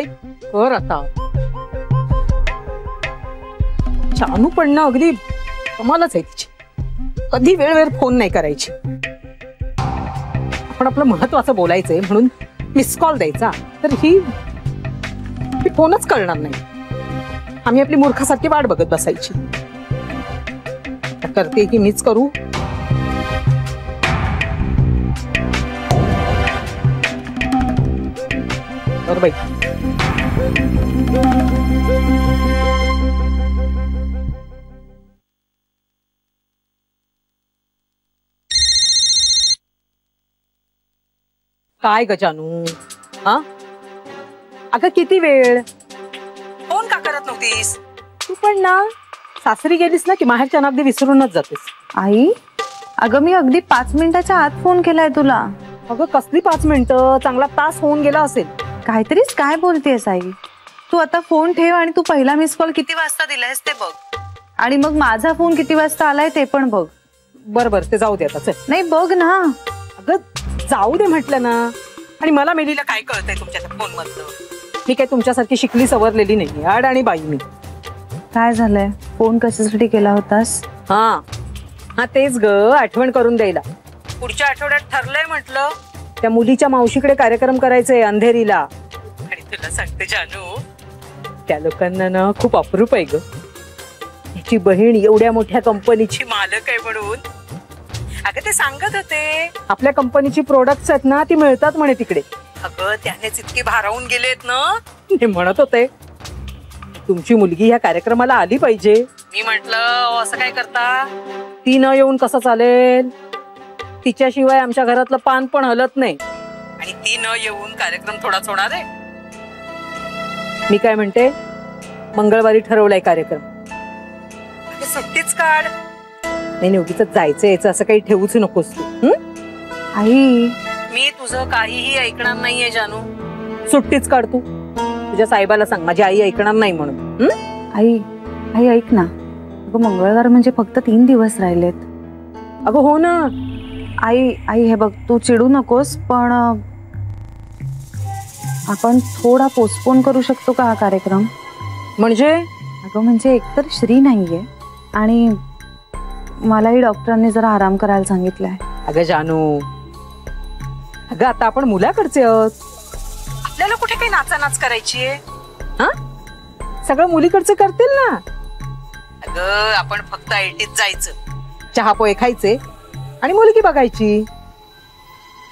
भाई कर आता चानू पडणं अगदी कमालच आहे तिची। कधी वेळेवर फोन नाही करायची पण आपलं महत्त्वाचं बोलायचंय म्हणून मिस कॉल द्यायचा तर ही फोनच करणार नाही। आम्ही आपली मूर्खासारखी वाट बघत बसायची करते की मीच करू। और भाई काय गजानू हाँ अगं किती वेळ फोन का करत नव्हतीस तू पण ना सासरी गेलीस ना की माहेरच्या नागदी विसरूनच जातेस। आई अगं मी अगदी 5 मिनिटाच्या आत फोन केलाय तुला। अगं कसली 5 मिनिटं चांगला तास होऊन गेला असेल। काहीतरीच काय बोलतेस आई तू आता फोन ठेव आणि तू पहिला मिस कॉल किती वाजता दिलायस ते बघ आणि मग माझा फोन किती वाजता आलाय ते पण बघ। बरोबर ते जाऊ दे आता चल। नाही बघ ना अगं जाऊ दे म्हटलं ना। आणि मला मेलीला काय कळतंय तुमच्या फोन मधलं मी काय तुमच्यासारखी शिकली सवरलेली नाही आड आणि बाई मी। काय झालंय फोन कशासाठी केला होतास? हां हां तेच ग आठवण करून द्यायला। पुढच्या आठवड्यात ठरलंय म्हटलं त्या मुलीच्या मावशीकडे कार्यक्रम करायचंय अंधेरीला। आणि तुला सांगते जानू त्या लोकांना ना खूप अप्रूप आहे ग तिची बहीण एवढ्या मोठ्या कंपनीची मालक आहे म्हणून। अगं ते सांगत होते आपल्या कंपनीची प्रोडक्ट्स आहेत ना ती मिळतात म्हणे तिकडे। अगं त्यानेच इतके भारावून गेलेत ना ते म्हणत होते तुमची मुलगी या कार्यक्रमाला आली पाहिजे। मी म्हटलं असं काय करता ती न येऊन कसं चालेल तिच्याशिवाय आमच्या घरातलं पान पण हलत नाही आणि ती न येऊन कार्यक्रम थोडाच होणार आहे। मी काय म्हणते मंगळवारी ठरवलाय कार्यक्रम सुट्टीच काढ। नाही उगीच जायचं यायचं असं काही ठेवूच नकोस तू। आई मी तुझं काहीही ऐकणार नाहीये जानू सुट्टीच काढ तू। तुझ्या साहेबाला सांग माझी आई ऐकणार नाही म्हणून। आई आई ऐक ना अगं मंगळवार म्हणजे फक्त 3 दिवस राहिलेत। अगं हो ना आई आई हे बघ तू चिडू नकोस पण आपण थोडा पोस्टपोन करू शकतो का हा कार्यक्रम? म्हणजे अगं म्हणजे एकतर श्री नाहीये आणि मलाही डॉक्टरांनी जरा आराम करायला सांगितलंय। अगं जानू अगं आता आपण मुलाकडचे आहोत आपल्याला कुठे काही नाचानाच करायची आहे सगळं मुलीकडचं करतील ना। अगं आपण फक्त आयटीत जायचं चहा पोहे खायचे आणि मुलगी बघायची।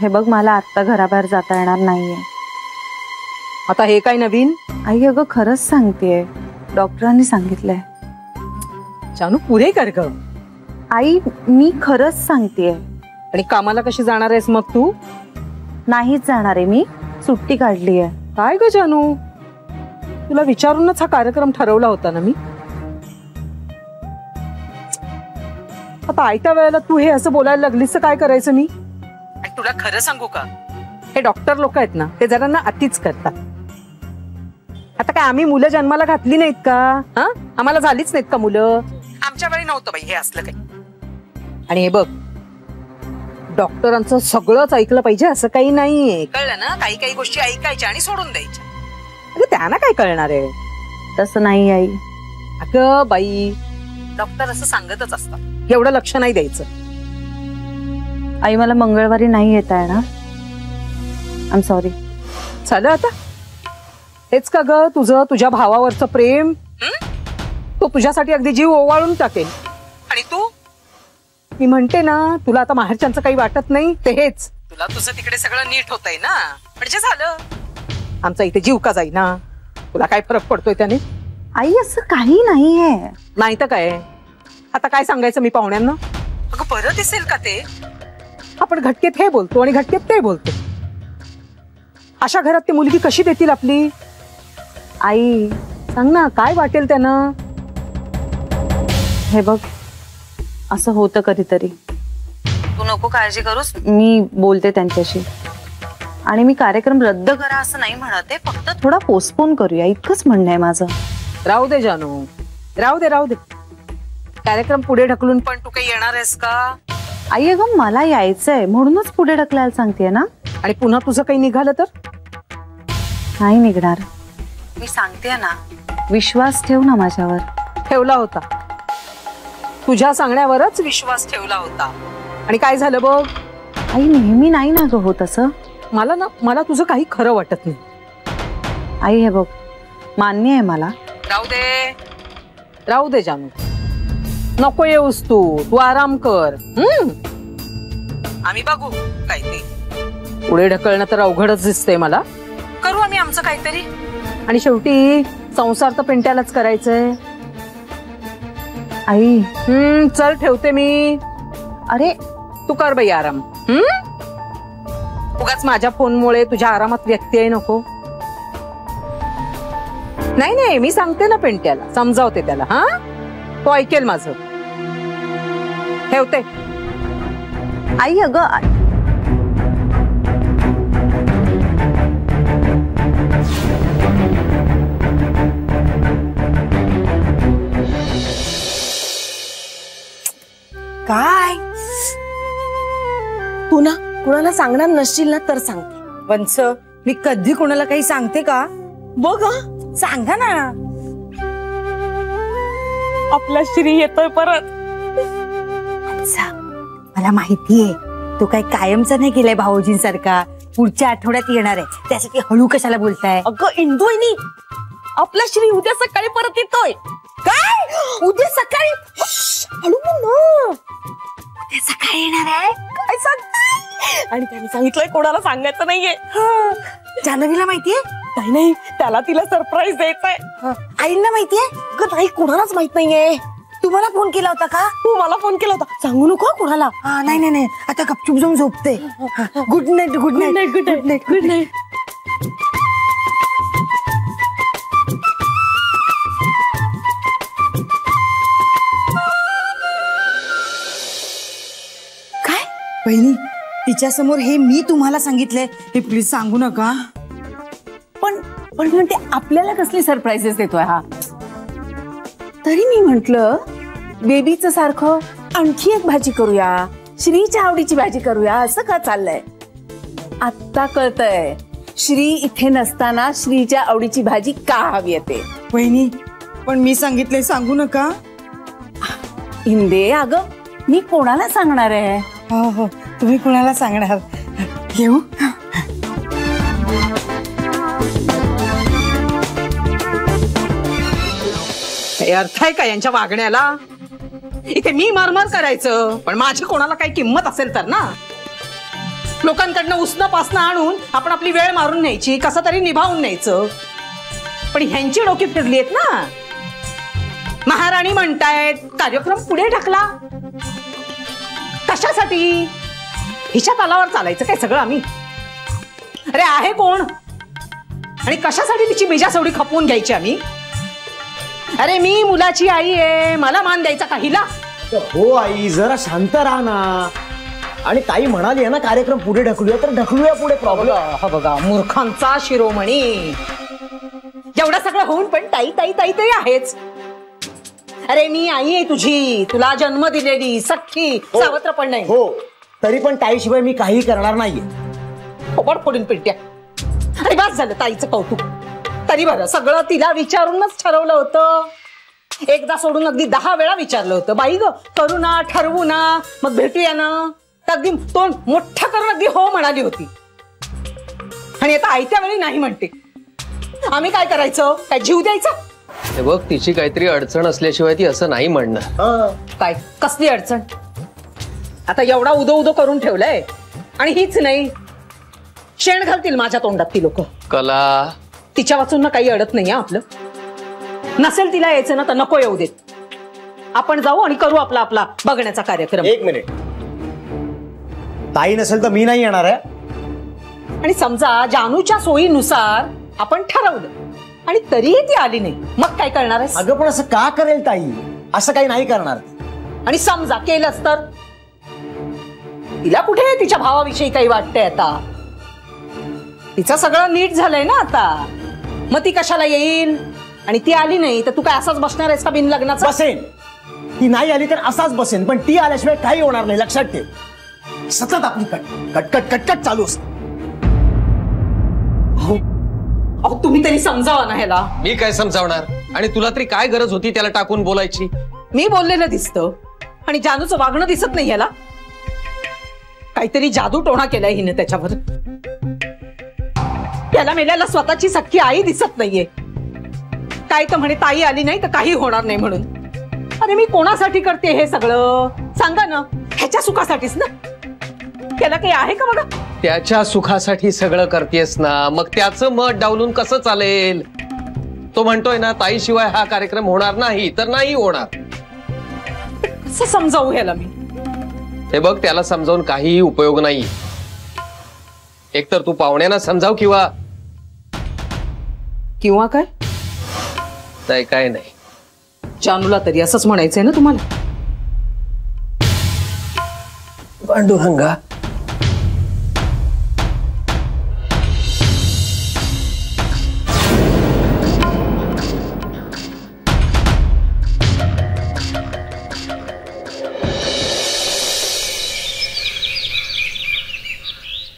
हे बघ मला आता घराबाहेर जाता येणार नाहीये। आता हे काय नवीन? आई अगं खरंच सांगतेय डॉक्टरांनी सांगितलंय। जानू पुरे कर ग। आई मी खरंच सांगतेय। आणि कामाला कशी जाणार आहेस मग तू? नाहीच जाणार आहे मी सुट्टी काढली आहे। काय ग जानू तुला विचारूनच हा कार्यक्रम ठरवला होता ना मी। आता आयत्या वेळेला तू हे असं बोलायला लागलीस काय करायचं मी? तुला खरं सांगू का हे डॉक्टर लोक आहेत ना ते जरा ना अतिच करतात। आता काय आम्ही मुलं जन्माला घातली नाहीत का हा आम्हाला झालीच नाहीत का मुलं? आमच्या वेळी नव्हतं बाई हे असलं काही। आणि हे बघ डॉक्टरांचं सगळंच ऐकलं पाहिजे असं काही नाहीये कळलं ना। काही काही गोष्टी ऐकायच्या आणि सोडून द्यायच्या। अगं त्यांना काय कळणार आहे? तसं नाही आई। अगं बाई डॉक्टर असं सांगतच असतात एवढं लक्ष नाही द्यायचं। आई मला मंगळवारी नाही येत आहे ना आय एम सॉरी। झालं आता हेच का ग तुझं तुझ्या भावावरचं प्रेम तो तुझ्यासाठी अगदी जीव ओवाळून टाकेल। आणि तू मी म्हणते ना तुला आता माहेरच्यांचं काही वाटत नाही ते हेच तुला तुझं तिकडे सगळं नीट होतंय ना म्हणजे झालं आमचा इथे जीव का जाईना तुला काय फरक पडतोय त्याने? आई असं काही नाहीये। नाही तर काय आता काय सांगायचं मी पाहुण्यांना? अगं बरं दिसेल का ते आपण घटकेत हे बोलतो आणि घटकेत ते बोलतो अशा घरात ती मुलगी कशी देतील आपली? आई सांग ना काय वाटेल त्यांना? हे बघ असं होतं कधीतरी तू नको काळजी करूस मी बोलते त्यांच्याशी आणि मी कार्यक्रम रद्द करा असं नाही म्हणते फक्त थोडा पोस्टपोन करूया इतकंच म्हणणं आहे माझं। राहू दे जानू राहू दे राहू दे कार्यक्रम पुढे ढकलून पण तू काही येणार आहेस का? आई अगं मला यायचंय म्हणूनच पुढे ढकलायला सांगते ना। आणि पुन्हा तुझं काही निघालं तर? नाही निघणार मी सांगते ना, विश्वास ठेव ना माझ्यावर. ठेवला होता, तुझ्या सांगण्यावरच विश्वास ठेवला होता. आणि काय झालं बघ आई, नेहमी नाही ना ग होत असं. मला तुझं काही खरं वाटत नाही आई. हे बघ मान्य आहे मला. राहू दे जानू, नको येऊस तू, तू आराम कर. आम्ही बघू काहीतरी, पुढे ढकलणं तर अवघडच दिसतंय मला. करू आम्ही आमचं काहीतरी, आणि शेवटी संसार तर पिंट्यालाच करायचंय आई. चल ठेवते मी. अरे तू कर बाई आराम. उगाच माझ्या फोनमुळे तुझ्या आरामात व्यत्यय नको. नाही मी सांगते ना पिंट्याला, समजावते त्याला. हा तो ऐकेल माझं. ठेवते आई. अगं काय तू ना कुणाला सांगणार नसशील ना, तर सांगते. पंच मी कधी कुणाला काही सांगते का बघ. सांगा ना, आपला श्री येतोय परत. अच्छा, मला माहितीये तो काही कायमचा नाही गेलाय भाऊजींसारखा, पुढच्या आठवड्यात येणार आहे. त्यासाठी हळू कशाला बोलताय. अगं इंदुईनी, आपला श्री उद्या सकाळी परत येतोय. काय उद्या सकाळी? हळू बोल ना. उद्या सकाळी येणार आहे. काय सांगताय? आणि त्याने सांगितलंय कोणाला सांगायचं नाहीये. जानवीला माहितीये? काही नाही, त्याला तिला सरप्राईज द्यायचंय. आईंना माहितीये का? नाही, कोणालाच माहित नाहीये. तुम्हाला फोन केला होता का? तू मला फोन केला होता. सांगू नको कोणाला. नाही आता गपचूप जाऊन झोपते. Good night. Good night. काय बहिणी, तिच्या समोर हे मी तुम्हाला सांगितलंय हे प्लीज सांगू नका. पण म्हणते आपल्याला कसले सरप्राइजेस देतोय हा. तरी मी म्हंटलं बेबीचं सारखं आणखी एक भाजी करूया, श्रीच्या आवडीची भाजी करूया, असं का चाललंय? आता कळतंय श्री इथे नसताना श्रीच्या आवडीची भाजी का हवी येते. वहिनी पण मी सांगितलंय सांगू नका. इंदे अगं मी कोणाला सांगणार आहे? हो तुम्ही कोणाला सांगणार? येऊ अर्थ आहे का यांच्या वागण्याला? इथे मी मारमार करायचं, पण माझी कोणाला काही किंमत असेल तर ना. लोकांकडनं उसणं पासणं आणून आपण आपली वेळ मारून न्यायची, कसं तरी निभावून न्यायचं. पण ह्यांची डोकी फिरली आहेत ना. महाराणी म्हणतायत, कार्यक्रम पुढे ढकला. कशासाठी? हिच्या तालावर चालायचं काय सगळं आम्ही? अरे आहे कोण? आणि कशासाठी तिची बिजासवडी खपवून घ्यायची आम्ही? अरे मी मुलाची आई आहे, मला मान द्यायचा काहीला? हो आई, जरा शांत राहा ना. आणि ताई म्हणाली ना कार्यक्रम पुढे ढकलूया, तर ढकलूया पुढे. प्रॉब्लेम हा बघा मूर्खांचा शिरोमणी. एवढं सगळं होऊन पण ताई ताई ताई ताई आहेच. अरे मी आई आहे तुझी, तुला जन्म दिलेली, सख्खी, सावत्र पण नाही. हो तरी पण ताईशिवाय मी काही करणार नाहीये. ओबड पडून पिंट्या. अरे बस झालं ताईचं कौतुक. तरी बरं, सगळं तिला विचारूनच ठरवलं होतं. एकदा सोडून अगदी 10 वेळा विचारलं होतं. बाई ग, करू ना, ठरवू ना, मग भेटूया ना. अगदी तोंड मोठं करून अगदी हो म्हणाली होती. आणि आता आयत्या वेळी नाही म्हणते. आम्ही काय करायचं? काय जीव द्यायचा? हे बघ तिची काहीतरी अडचण असल्याशिवाय ती असं नाही म्हणणार. काय कसली अडचण? आता एवढा उदो करून ठेवलंय, आणि हीच नाही शेण घालतील माझ्या तोंडात ती लोक. कला तिच्या वाचून काही अडत नाही आपलं. नसेल तिला यायचं ना तर नको येऊ देत. आपण जाऊ आणि करू आपला बघण्याचा कार्यक्रम. 1 मिनिट, ताई नसेल तर मी नाही येणार आहे. आणि समजा जानूच्या सोयीनुसार आपण ठरवलं आणि तरीही ती आली नाही, मग काय करणार आहे? अगं पण असं का करेल ताई? असं काही नाही करणार. आणि समजा केलंच तर? तिला कुठे तिच्या भावाविषयी काही वाटतंय? आता तिचं सगळं नीट झालंय ना. आता मग ती कशाला येईल? आणि ती आली नाही तर तू काय असाच बसणार आहेस का बिन लग्नाचा? बसेन, ती नाही आली तर असाच बसेन, पण ती आल्याशिवाय काही होणार नाही, लक्षात ठेव. सतत आपली कटकट चालू असते. अहो तुम्ही तरी समजावा ना ह्याला. मी काय समजावणार आणि तुला तरी काय गरज होती त्याला टाकून बोलायची. मी बोललेलं दिसतं आणि जानूचं वागणं दिसत नाही. ह्याला काहीतरी जादू टोणा केलाय हिने त्याच्यावर. त्याला मेल्याला स्वतःची सख्खी आई दिसत नाहीये. काय तर म्हणे ताई आली नाही तर काही होणार नाही म्हणून. अरे मी कोणासाठी करते हे सगळं सांगा ना. ह्याच्या सुखासाठीच ना. त्याला काही आहे का बघा. त्याच्या सुखासाठी सगळं करतेस ना मग त्याचं मत डावलून कसं चालेल. तो म्हणतोय ना ताईशिवाय हा कार्यक्रम होणार नाही तर नाही होणार. असं समजावू ह्याला मी. हे बघ त्याला समजावून काहीही उपयोग नाही. एकतर तू पाहुण्यांना समजाव किंवा किंवा काय नाही काय नाही. जानूला तरी असंच म्हणायचंय ना तुम्हाला. पांडुरंगा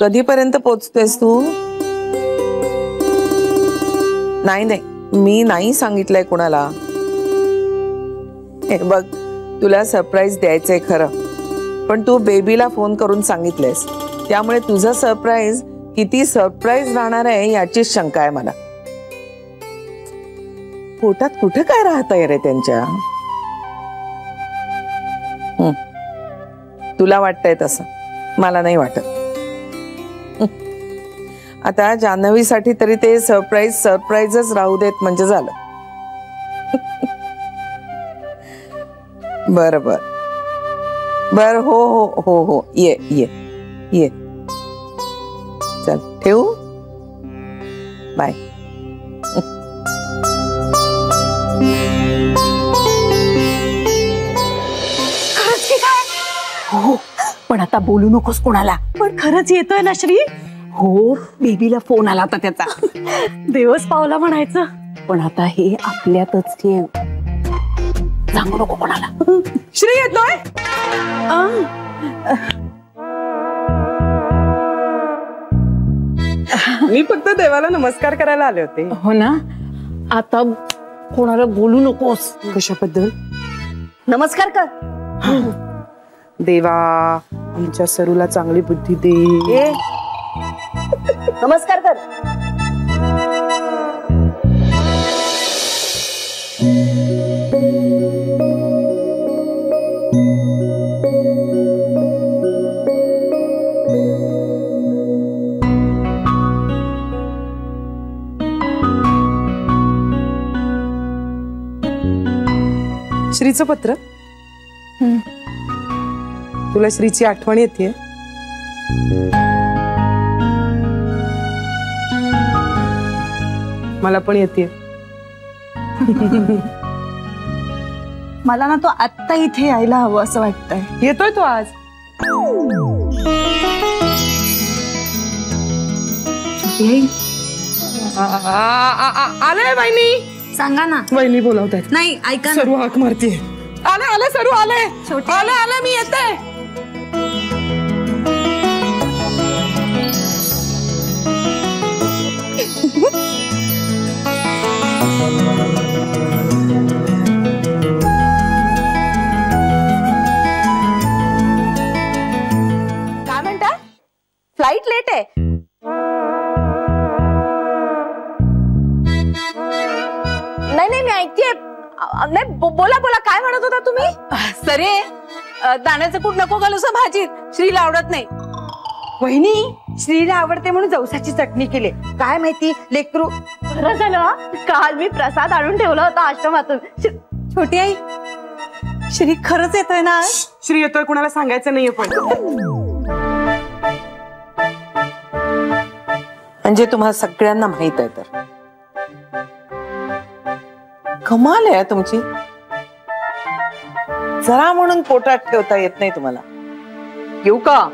कधीपर्यंत पोचतेस तू. नाही नाही मी नाही सांगितलंय कोणाला. हे बघ तुला सरप्राईज द्यायचंय खरं पण तू बेबीला फोन करून सांगितलेस त्यामुळे तुझं सरप्राईज किती सरप्राईज राहणार आहे याचीच शंका आहे मला. पोटात कुठं काय राहतंय रे त्यांच्या. तुला वाटतंय तसं मला नाही वाटत. आता जान्हवीसाठी तरी ते सरप्राईज सरप्राईजच राहू देत म्हणजे झालं. बर बर बर हो हो हो हो ये ये ये चल ठेवू बाय. हो पण आता बोलू नकोस कोणाला. पण खरंच येतोय ना श्री. हो बेबीला फोन आला होता त्याचा. देवस पावला म्हणायचं पण आता हे आपल्यातच ठेव. सांगू नको कोणाला. श्री येतोय. मी फक्त देवाला नमस्कार करायला आले होते. हो ना आता कोणाला बोलू नकोस. कशाबद्दल. नमस्कार कर. देवा आमच्या सरूला चांगली बुद्धी दे. नमस्कार कर. श्रीचं पत्र. तुला श्रीची आठवण येते. मला पण येते. मला ना तो आत्ता इथे यायला हवं असं वाटतंय. येतोय तो आज. आलाय वहिनी. सांगा ना वहिनी बोलवतायत. नाही ऐका. सरू हाक मारते. आले आले सरू आले आले आले मी येते. काय म्हणता फ्लाइट लेट आहे. नाही नाही मी ऐकतेय. नाही बोला बोला काय म्हणत होता तुम्ही. सरे दाण्याचं कूट नको घालूस भाजीत. श्रीला आवडत नाही. वहिनी श्रीला आवडते म्हणून जवसाची चटणी केली. काय माहिती लेकरू. खरं झालं काल मी प्रसाद आणून ठेवला होता आश्रमातून. छोटी आई श्री खरंच येतोय ना. श्री येतोय कुणाला सांगायचं नाहीये. पण म्हणजे तुम्हाला सगळ्यांना माहित आहे. तर कमाल आहे तुमची. जरा म्हणून पोटात ठेवता येत नाही तुम्हाला. येऊ का.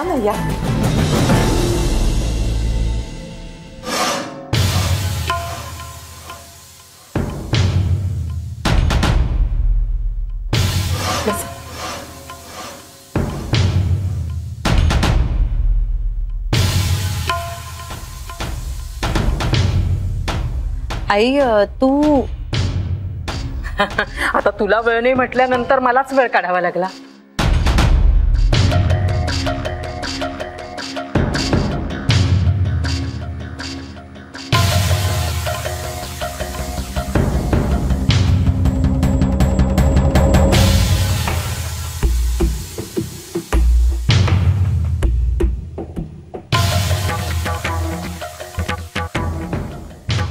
Gerne, ja. आई तू आता तुला वेळ नाही म्हटल्यानंतर मलाच वेळ काढावा लागला.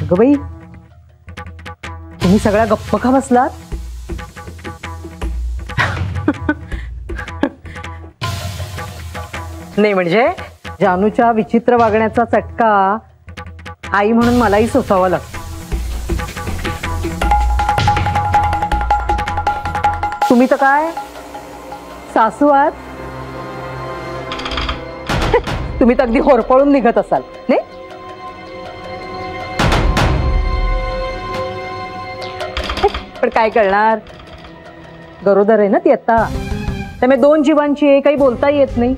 अगं बाई, तुम्ही सगळ्या गप्प का बसलात? नाही म्हणजे जानूच्या विचित्र वागण्याचा चटका आई म्हणून मलाही सोसावा लागतो. तुम्ही तर काय सासू आहात, तुम्ही तर अगदी होरपळून निघत असाल नाही? पण काय करणार, गरोदर आहे ना ती आता, त्यामुळे दोन जीवांची आहे, काही बोलता येत नाही.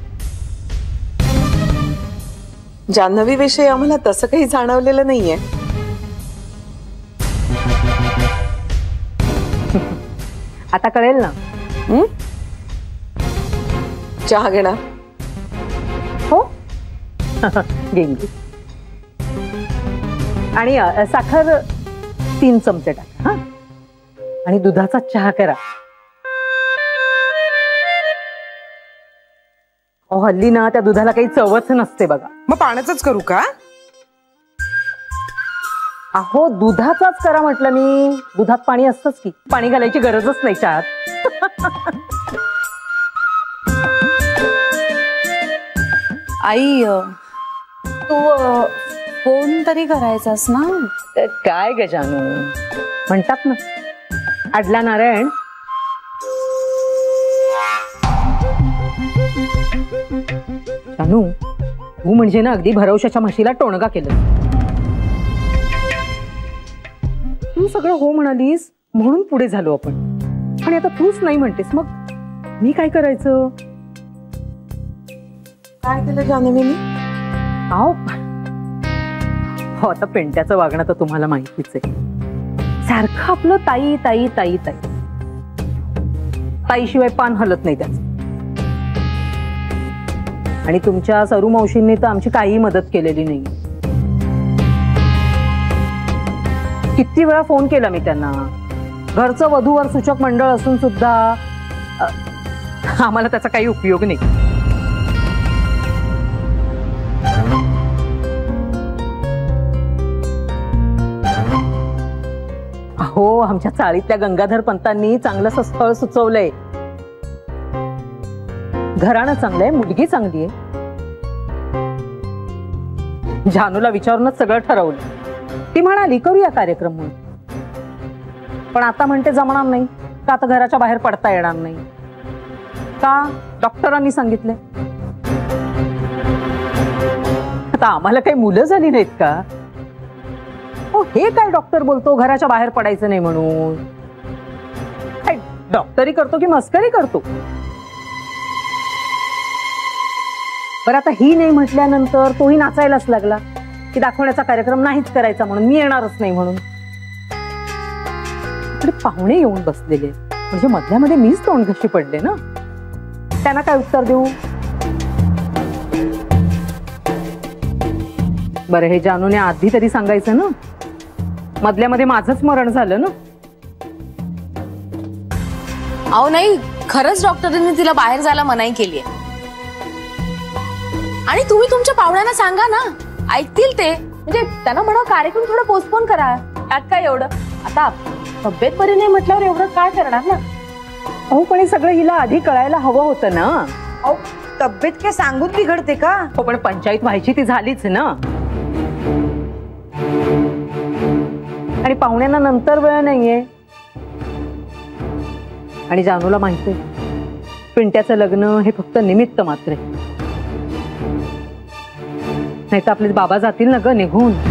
जान्हवी विषयी आम्हाला तसं काही जाणवलेलं नाहीये. आता कळेल ना. चहा घेणार हो? घेईन. आणि साखर 3 चमचे टाका हा, आणि दुधाचा चहा करा. ओ हल्ली ना त्या दुधाला काही चवच नसते बघा. मग पाण्याचाच करू का? अहो दुधाचाच करा म्हटलं मी, दुधात पाणी असतंच की, पाणी घालायची गरजच नाही चहात. आई तू फोन तरी करायचास ना? काय ग जानू, म्हणतात ना अडला नारायण जानू, तू म्हणजे ना अगदी भरवशाच्या म्हशीला टोणगा केलं. तू सगळं हो म्हणालीस म्हणून पुढे झालो आपण, आणि आता तूच नाही म्हणतेस, मग मी काय करायचं? काय केलं जानवीने? आओ हो, आता पेंट्याचं वागणं तर तुम्हाला माहितीच आहे. सारखं आपलं ताई ताई ताई ताई, ताईशिवाय पान हलत नाही त्याचं. आणि तुमच्या सरू मावशींनी तर आमची काही मदत केलेली नाही. किती वेळा फोन केला मी त्यांना, घरचं वधूवर सूचक मंडळ असून सुद्धा आम्हाला त्याचा काही उपयोग नाही. हो, आमच्या चाळीतल्या गंगाधर पंतांनी चांगलं स्थळ सुचवलंय. घराणं चांगलंय, मुलगी चांगली आहे. जानूला विचारूनच सगळं ठरवलं. ती म्हणाली करूया कार्यक्रम म्हणून, पण आता म्हणते जमणार नाही का, आता घराच्या बाहेर पडता येणार नाही का, डॉक्टरांनी सांगितलंय. आता आम्हाला काही मुलं झाली नाहीत का? हे काय डॉक्टर बोलतो घराच्या बाहेर पडायचं नाही म्हणून? डॉक्टरी करतो की मस्करी करतो? बरं आता ही नाही म्हटल्यानंतर तोही नाचायलाच लागला की दाखवण्याचा कार्यक्रम नाहीच करायचा म्हणून, मी येणारच नाही म्हणून. पाहुणे येऊन बसलेले म्हणजे मधल्यामध्ये मीच तोंडघशी पडले ना, त्यांना काय उत्तर देऊ? बरं हे जानूने आधी तरी सांगायचं ना, मधल्यामध्ये माझंच मरण झालं ना. अहो नाही, खरंच डॉक्टरांनी तिला बाहेर जायला मनाई केली आहे. आणि तुम्ही तुमच्या पाहुण्यांना सांगा ना, ऐकतील ते. म्हणजे त्यांना म्हणा कार्यक्रम थोडं पोस्टपोन करा, त्यात काय एवढं. आता तब्येत बरी नाही म्हटल्यावर एवढं काय करणार ना. अहो पण हे सगळं हिला आधी कळायला हवं होतं ना. अहो तब्येत काय सांगून बिघडते का? हो पण पंचायत व्हायची ती झालीच ना, आणि पाहुण्यांना नंतर वेळ नाहीये. आणि जानूला माहिती आहे पिंट्याचं लग्न हे फक्त निमित्त मात्र आहे. नहीं तो आपले बाबा जातील ना ग निघून.